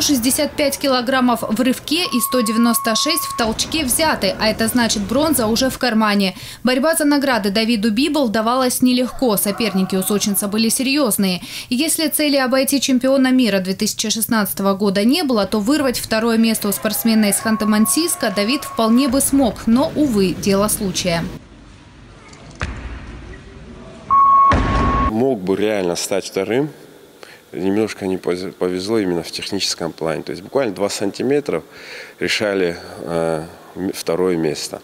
165 килограммов в рывке и 196 в толчке взяты, а это значит, бронза уже в кармане. Борьба за награды Давиду Библ давалась нелегко, соперники у сочинца были серьезные. Если цели обойти чемпиона мира 2016 года не было, то вырвать второе место у спортсмена из Ханты-Мансийска Давид вполне бы смог, но, увы, дело случая. Мог бы реально стать вторым. Немножко не повезло именно в техническом плане. То есть буквально 2 сантиметра решали второе место.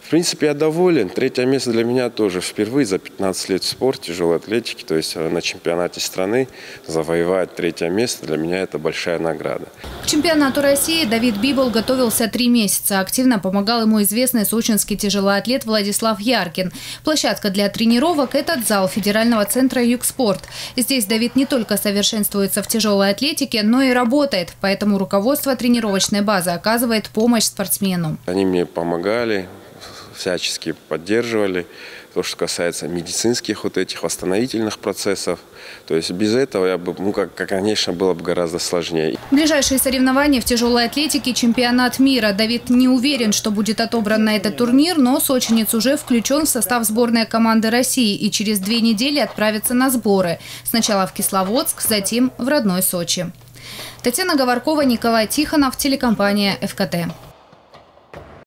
В принципе, я доволен. Третье место для меня тоже впервые за 15 лет в спорте, тяжелой атлетики, то есть на чемпионате страны завоевать третье место для меня это большая награда. К чемпионату России Давид Библ готовился 3 месяца. Активно помогал ему известный сочинский тяжелоатлет Владислав Яркин. Площадка для тренировок – этот зал федерального центра «Югспорт». Здесь Давид не только совершенствуется в тяжелой атлетике, но и работает. Поэтому руководство тренировочной базы оказывает помощь спортсмену. Они мне помогали, всячески поддерживали. То, что касается медицинских вот этих восстановительных процессов. То есть без этого, я бы, конечно, было бы гораздо сложнее. Ближайшие соревнования в тяжелой атлетике – чемпионат мира. Давид не уверен, что будет отобран на этот турнир, но сочинец уже включен в состав сборной команды России и через 2 недели отправится на сборы. Сначала в Кисловодск, затем в родной Сочи. Татьяна Говоркова, Николай Тихонов, телекомпания «ФКТ».